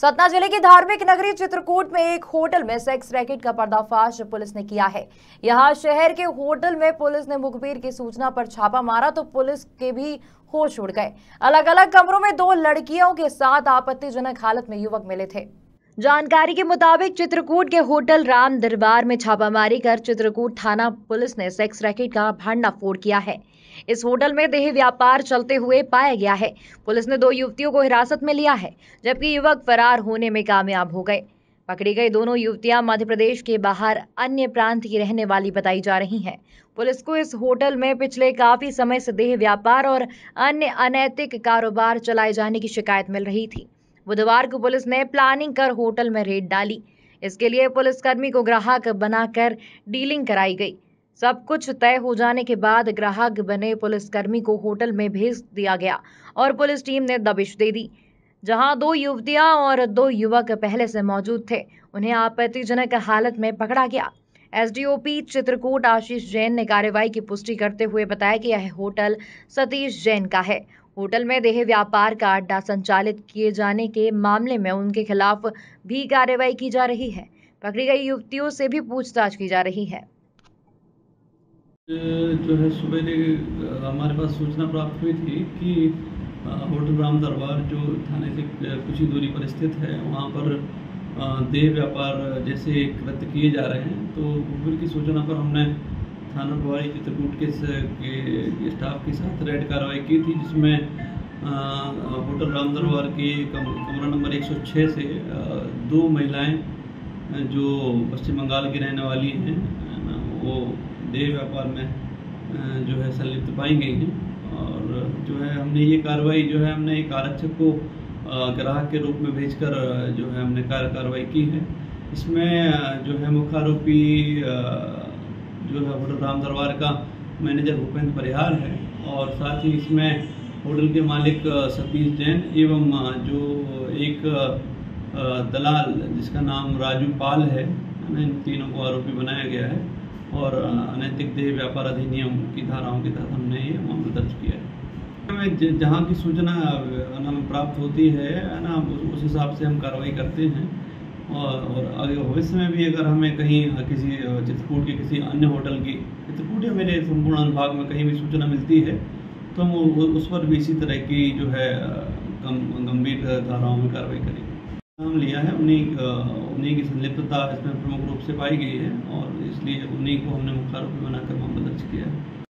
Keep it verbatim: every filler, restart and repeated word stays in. सतना जिले की धार्मिक नगरी चित्रकूट में एक होटल में सेक्स रैकेट का पर्दाफाश पुलिस ने किया है। यहां शहर के होटल में पुलिस ने मुखबिर की सूचना पर छापा मारा तो पुलिस के भी होश उड़ गए। अलग अलग कमरों में दो लड़कियों के साथ आपत्तिजनक हालत में युवक मिले थे। जानकारी के मुताबिक चित्रकूट के होटल राम दरबार में छापामारी कर चित्रकूट थाना पुलिस ने सेक्स रैकेट का भंडाफोड़ किया है। इस होटल में देह व्यापार चलते हुए पाया गया है। पुलिस ने दो युवतियों को हिरासत में लिया है, जबकि युवक फरार होने में कामयाब हो गए। पकड़ी गई दोनों युवतियां मध्य प्रदेश के बाहर अन्य प्रांत की रहने वाली बताई जा रही हैं। पुलिस को इस होटल में पिछले काफी समय से देह व्यापार और अन्य अनैतिक कारोबार चलाए जाने की शिकायत मिल रही थी। बुधवार को पुलिस ने प्लानिंग कर होटल में रेड डाली। इसके लिए पुलिसकर्मी को ग्राहक बनाकर डीलिंग कराई गई। सब कुछ तय हो जाने के बाद ग्राहक बने पुलिसकर्मी को होटल में भेज दिया गया और पुलिस टीम ने दबिश दे दी। जहां दो युवतियां और दो युवक पहले से मौजूद थे, उन्हें आपत्तिजनक हालत में पकड़ा गया। एसडीओपी चित्रकूट आशीष जैन ने कार्रवाई की पुष्टि करते हुए बताया कि यह होटल सतीश जैन का है। होटल में देह व्यापार का अड्डा संचालित किए जाने के मामले में उनके खिलाफ भी कार्रवाई की जा रही है। पकड़ी गई युवतियों से भी पूछताछ की जा रही है। जो है सुबह हमारे पास सूचना प्राप्त हुई थी कि होटल राम दरबार जो थाने से कुछ ही दूरी पर स्थित है, वहाँ पर देह व्यापार जैसे कृत्य किए जा रहे हैं। तो मुखबिर की सूचना पर हमने थाना प्रभारी चित्रकूट के स्टाफ के साथ रेड कार्रवाई की थी, जिसमें होटल राम दरबार के कम, कमरा नंबर एक सौ छह से दो महिलाएं जो पश्चिम बंगाल की रहने वाली हैं, वो देह व्यापार में जो है संलिप्त पाई गई हैं। और जो है हमने ये कार्रवाई जो है हमने एक आरक्षक को ग्राहक के रूप में भेजकर जो है हमने कार्रवाई की है। इसमें जो है मुख्य आरोपी जो है होटल राम दरबार का मैनेजर भूपेंद्र परिहार है, और साथ ही इसमें होटल के मालिक सतीश जैन एवं जो एक दलाल जिसका नाम राजू पाल है, इन तीनों को आरोपी बनाया गया है और अनैतिक देह व्यापार अधिनियम की धाराओं के तहत हमने ये मामला दर्ज किया है। हमें जहाँ की सूचना हमें प्राप्त होती है ना, उस हिसाब से हम कार्रवाई करते हैं। और आगे भविष्य में भी अगर हमें कहीं किसी चित्रकूट के किसी अन्य होटल की, चित्रकूट या मेरे संपूर्ण अनुभाग में कहीं भी सूचना मिलती है तो हम उस पर भी इसी तरह की जो है गंभीर धाराओं में कार्रवाई करेंगे। नाम लिया है उन्हीं उन्हीं की संलिप्तता इसमें प्रमुख रूप से पाई गई है और इसलिए उन्हीं को हमने मुख्य आरोपी बनाकर मामला दर्ज किया है।